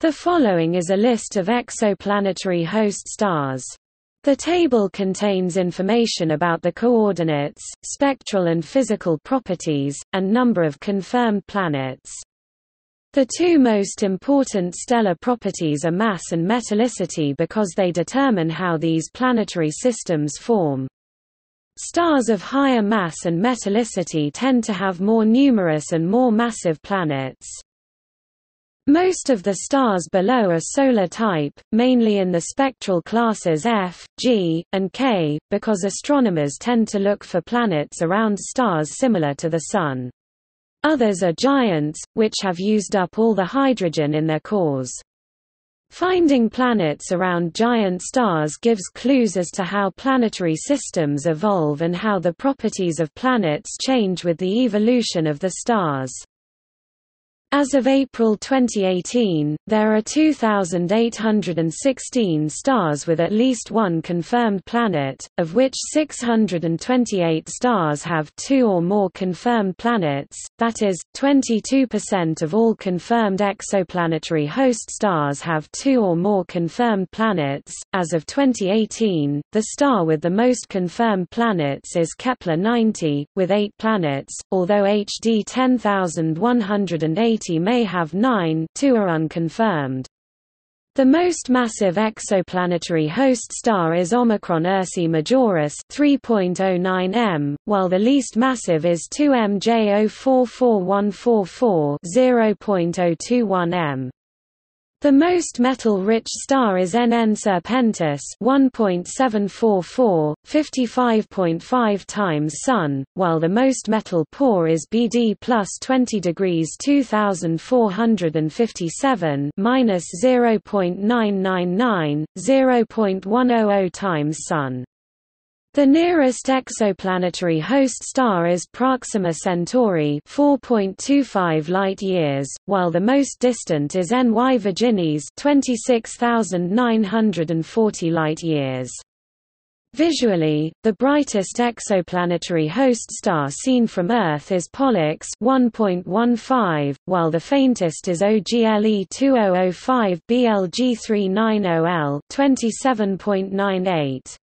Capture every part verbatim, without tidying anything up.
The following is a list of exoplanetary host stars. The table contains information about the coordinates, spectral and physical properties, and number of confirmed planets. The two most important stellar properties are mass and metallicity because they determine how these planetary systems form. Stars of higher mass and metallicity tend to have more numerous and more massive planets. Most of the stars below are solar type, mainly in the spectral classes F, G, and K, because astronomers tend to look for planets around stars similar to the Sun. Others are giants, which have used up all the hydrogen in their cores. Finding planets around giant stars gives clues as to how planetary systems evolve and how the properties of planets change with the evolution of the stars. As of April twenty eighteen, there are two thousand eight hundred sixteen stars with at least one confirmed planet, of which six hundred twenty-eight stars have two or more confirmed planets, that is, twenty-two percent of all confirmed exoplanetary host stars have two or more confirmed planets. As of twenty eighteen, the star with the most confirmed planets is Kepler ninety, with eight planets, although H D ten thousand one hundred eighty may have nine, two are unconfirmed. The most massive exoplanetary host star is Omicron Ursi Majoris three point zero nine meters, while the least massive is two M J zero four four one four four zero point zero two one meters. The most metal-rich star is N N Serpentis one point seven four four, fifty-five point five times Sun, while the most metal-poor is B D plus twenty degrees two thousand four hundred fifty-seven minus zero point nine nine nine, zero point one zero zero times Sun. The nearest exoplanetary host star is Proxima Centauri four point two five light-years, while the most distant is N Y Virginis twenty-six thousand nine hundred forty light-years. Visually, the brightest exoplanetary host star seen from Earth is Pollux one point one five, while the faintest is O G L E twenty oh five B L G three ninety L twenty-seven point nine eight.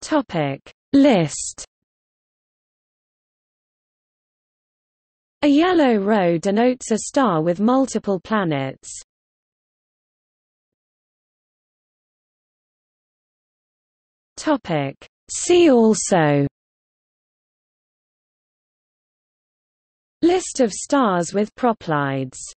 Topic list. A yellow row denotes a star with multiple planets. Topic see also. List of stars with proplyds.